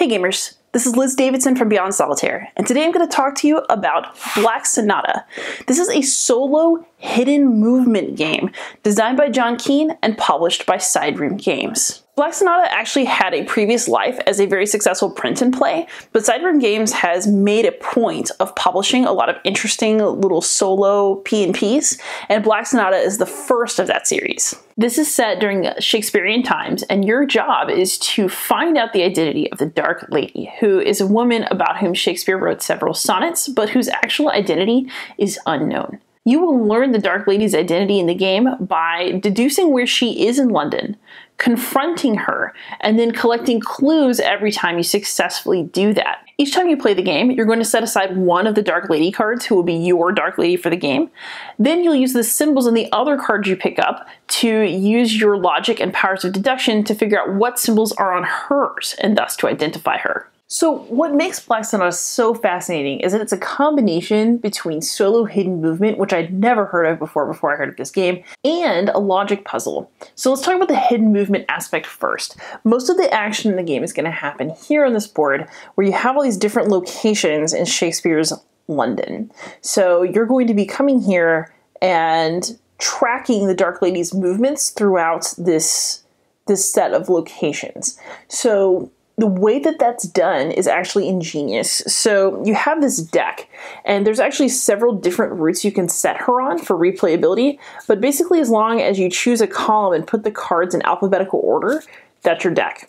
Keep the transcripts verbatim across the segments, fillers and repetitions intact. Hey gamers, this is Liz Davidson from Beyond Solitaire, and today I'm going to talk to you about Black Sonata. This is a solo hidden movement game designed by John Keane and published by Side Room Games. Black Sonata actually had a previous life as a very successful print and play, but Side Room Games has made a point of publishing a lot of interesting little solo P and Ps, and Black Sonata is the first of that series. This is set during Shakespearean times, and your job is to find out the identity of the Dark Lady, who is a woman about whom Shakespeare wrote several sonnets, but whose actual identity is unknown. You will learn the Dark Lady's identity in the game by deducing where she is in London, confronting her, and then collecting clues every time you successfully do that. Each time you play the game, you're going to set aside one of the Dark Lady cards, who will be your Dark Lady for the game. Then you'll use the symbols on the other cards you pick up to use your logic and powers of deduction to figure out what symbols are on hers, and thus to identify her. So what makes Black Sonata so fascinating is that it's a combination between solo hidden movement, which I'd never heard of before before I heard of this game, and a logic puzzle. So let's talk about the hidden movement aspect first. Most of the action in the game is going to happen here on this board, where you have all these different locations in Shakespeare's London. So you're going to be coming here and tracking the Dark Lady's movements throughout this, this set of locations. So the way that that's done is actually ingenious. So you have this deck, and there's actually several different routes you can set her on for replayability, but basically as long as you choose a column and put the cards in alphabetical order, that's your deck.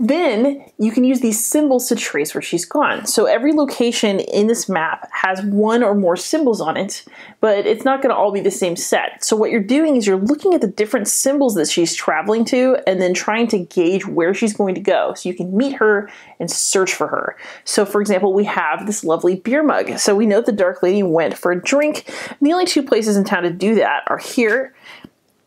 Then you can use these symbols to trace where she's gone. So every location in this map has one or more symbols on it, but it's not going to all be the same set. So what you're doing is you're looking at the different symbols that she's traveling to and then trying to gauge where she's going to go so you can meet her and search for her. So for example, we have this lovely beer mug. So we know the Dark Lady went for a drink. And the only two places in town to do that are here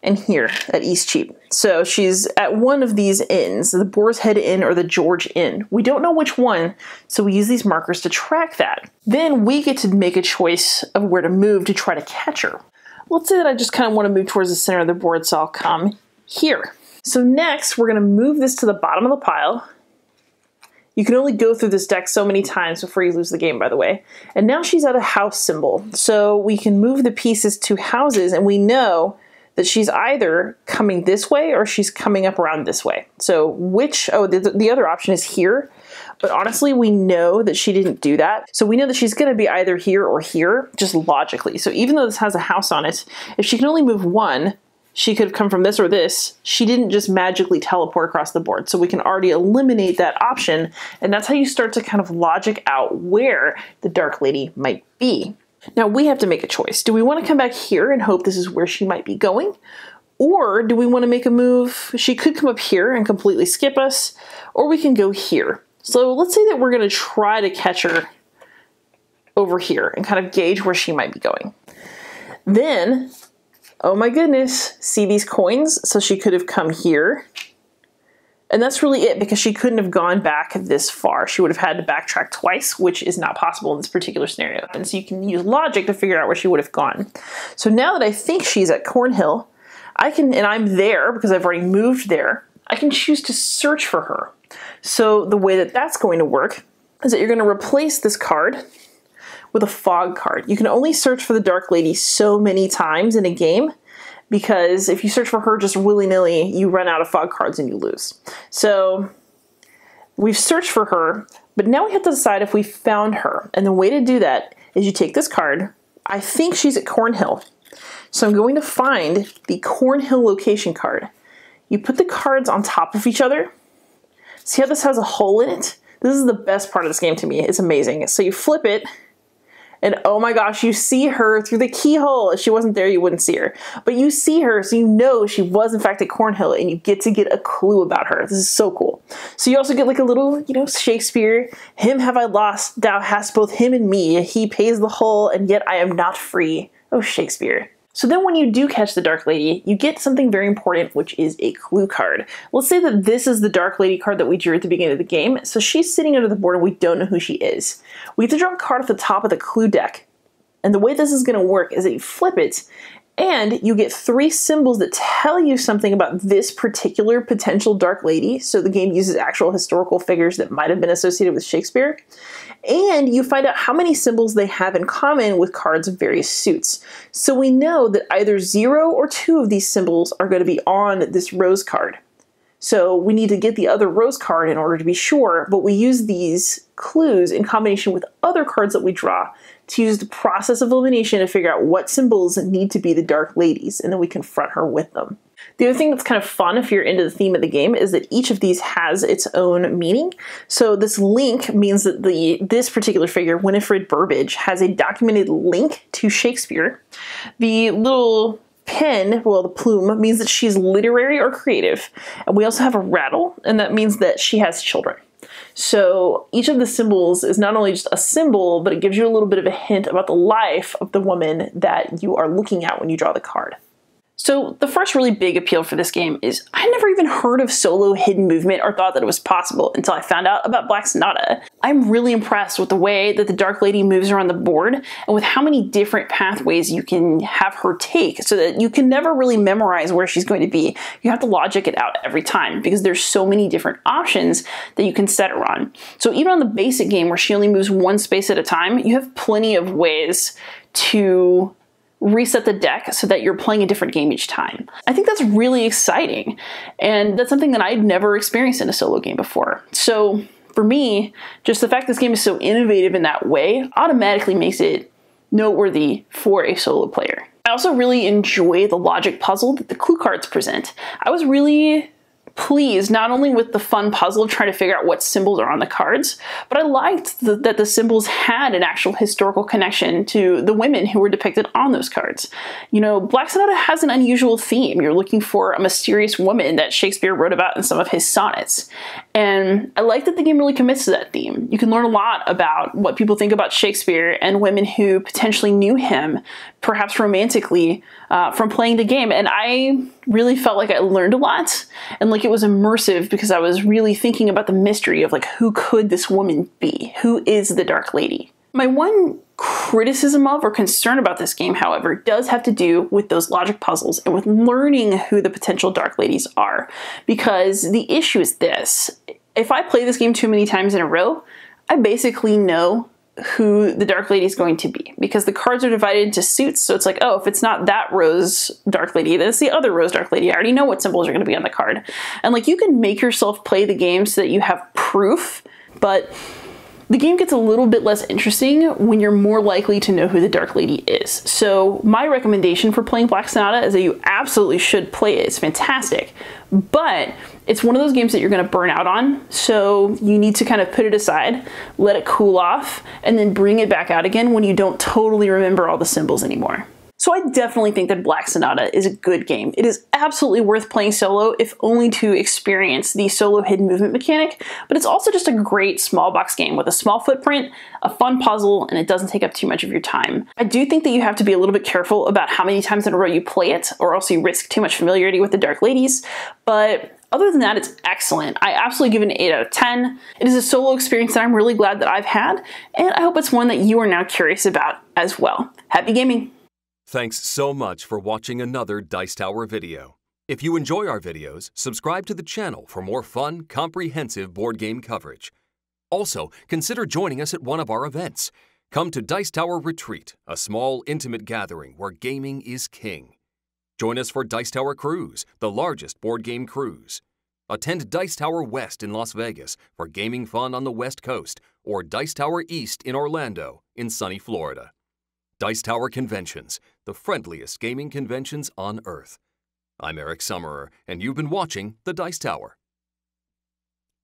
and here at Eastcheap. So she's at one of these inns, the Boar's Head Inn or the George Inn. We don't know which one, so we use these markers to track that. Then we get to make a choice of where to move to try to catch her. Let's say that I just kind of want to move towards the center of the board, so I'll come here. So next, we're going to move this to the bottom of the pile. You can only go through this deck so many times before you lose the game, by the way. And now she's at a house symbol. So we can move the pieces to houses, and we know that she's either coming this way or she's coming up around this way. So which, oh, the, the other option is here, but honestly, we know that she didn't do that. So we know that she's gonna be either here or here, just logically. So even though this has a house on it, if she can only move one, she could have come from this or this. She didn't just magically teleport across the board. So we can already eliminate that option. And that's how you start to kind of logic out where the Dark Lady might be. Now we have to make a choice. Do we want to come back here and hope this is where she might be going? Or do we want to make a move? She could come up here and completely skip us, or we can go here. So let's say that we're going to try to catch her over here and kind of gauge where she might be going. Then, oh my goodness, see these coins? So she could have come here. And that's really it, because she couldn't have gone back this far. She would have had to backtrack twice, which is not possible in this particular scenario. And so you can use logic to figure out where she would have gone. So now that I think she's at Cornhill, I can, and I'm there because I've already moved there, I can choose to search for her. So the way that that's going to work is that you're going to replace this card with a fog card. You can only search for the Dark Lady so many times in a game, because if you search for her just willy-nilly, you run out of fog cards and you lose. So we've searched for her, but now we have to decide if we found her. And the way to do that is you take this card. I think she's at Cornhill. So I'm going to find the Cornhill location card. You put the cards on top of each other. See how this has a hole in it? This is the best part of this game to me. It's amazing. So you flip it. And oh my gosh, you see her through the keyhole. If she wasn't there, you wouldn't see her. But you see her, so you know she was in fact at Cornhill, and you get to get a clue about her. This is so cool. So you also get like a little, you know, Shakespeare, him have I lost, thou hast both him and me. He pays the whole, and yet I am not free. Oh, Shakespeare. So then when you do catch the Dark Lady, you get something very important, which is a clue card. Let's say that this is the Dark Lady card that we drew at the beginning of the game. So she's sitting under the board and we don't know who she is. We have to draw a card off the top of the clue deck. And the way this is going to work is that you flip it And you get three symbols that tell you something about this particular potential Dark Lady. So the game uses actual historical figures that might have been associated with Shakespeare. And you find out how many symbols they have in common with cards of various suits. So we know that either zero or two of these symbols are going to be on this rose card. So we need to get the other rose card in order to be sure, but we use these clues in combination with other cards that we draw to use the process of elimination to figure out what symbols need to be the Dark Ladies, and then we confront her with them. The other thing that's kind of fun if you're into the theme of the game is that each of these has its own meaning. So this link means that the this particular figure, Winifred Burbage, has a documented link to Shakespeare. The little pen, well, the plume, means that she's literary or creative. And we also have a rattle, and that means that she has children. So each of the symbols is not only just a symbol, but it gives you a little bit of a hint about the life of the woman that you are looking at when you draw the card. So the first really big appeal for this game is I never even heard of solo hidden movement or thought that it was possible until I found out about Black Sonata. I'm really impressed with the way that the Dark Lady moves around the board and with how many different pathways you can have her take so that you can never really memorize where she's going to be. You have to logic it out every time because there's so many different options that you can set her on. So even on the basic game where she only moves one space at a time, you have plenty of ways to reset the deck so that you're playing a different game each time. I think that's really exciting, and that's something that I'd never experienced in a solo game before. So for me, just the fact this game is so innovative in that way automatically makes it noteworthy for a solo player. I also really enjoy the logic puzzle that the clue cards present. I was really pleased not only with the fun puzzle of trying to figure out what symbols are on the cards, but I liked the, that the symbols had an actual historical connection to the women who were depicted on those cards. You know, Black Sonata has an unusual theme. You're looking for a mysterious woman that Shakespeare wrote about in some of his sonnets. And I like that the game really commits to that theme. You can learn a lot about what people think about Shakespeare and women who potentially knew him, perhaps romantically, uh, from playing the game. And I really felt like I learned a lot, and like it was immersive because I was really thinking about the mystery of like, who could this woman be? Who is the Dark Lady? My one criticism of or concern about this game, however, does have to do with those logic puzzles and with learning who the potential Dark Ladies are. Because the issue is this: if I play this game too many times in a row, I basically know who the Dark Lady is going to be, because the cards are divided into suits. So it's like, oh, if it's not that rose Dark Lady, then it's the other rose Dark Lady. I already know what symbols are going to be on the card. And like, you can make yourself play the game so that you have proof, but the game gets a little bit less interesting when you're more likely to know who the Dark Lady is. So my recommendation for playing Black Sonata is that you absolutely should play it. It's fantastic, but it's one of those games that you're going to burn out on. So you need to kind of put it aside, let it cool off, and then bring it back out again when you don't totally remember all the symbols anymore. So I definitely think that Black Sonata is a good game. It is absolutely worth playing solo, if only to experience the solo hidden movement mechanic, but it's also just a great small box game with a small footprint, a fun puzzle, and it doesn't take up too much of your time. I do think that you have to be a little bit careful about how many times in a row you play it, or else you risk too much familiarity with the Dark Ladies, but other than that, it's excellent. I absolutely give it an eight out of ten. It is a solo experience that I'm really glad that I've had, and I hope it's one that you are now curious about as well. Happy gaming! Thanks so much for watching another Dice Tower video. If you enjoy our videos, subscribe to the channel for more fun, comprehensive board game coverage. Also, consider joining us at one of our events. Come to Dice Tower Retreat, a small, intimate gathering where gaming is king. Join us for Dice Tower Cruise, the largest board game cruise. Attend Dice Tower West in Las Vegas for gaming fun on the West Coast, or Dice Tower East in Orlando in sunny Florida. Dice Tower Conventions, the friendliest gaming conventions on Earth. I'm Eric Summerer, and you've been watching The Dice Tower.